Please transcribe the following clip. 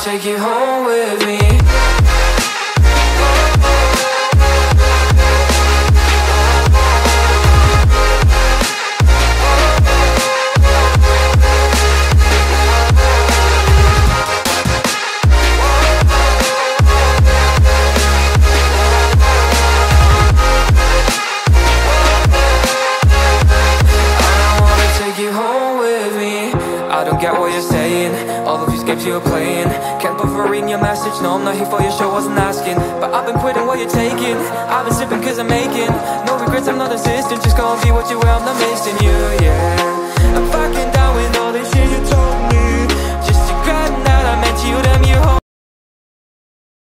I'll take you home with me. You're playing, can't bother reading your message. No, I'm not here for your show, wasn't asking. But I've been quitting what you're taking. I've been sipping cause I'm making no regrets, I'm not insistent. Just gonna be what you are, I'm not missing you, yeah. I'm fucking down with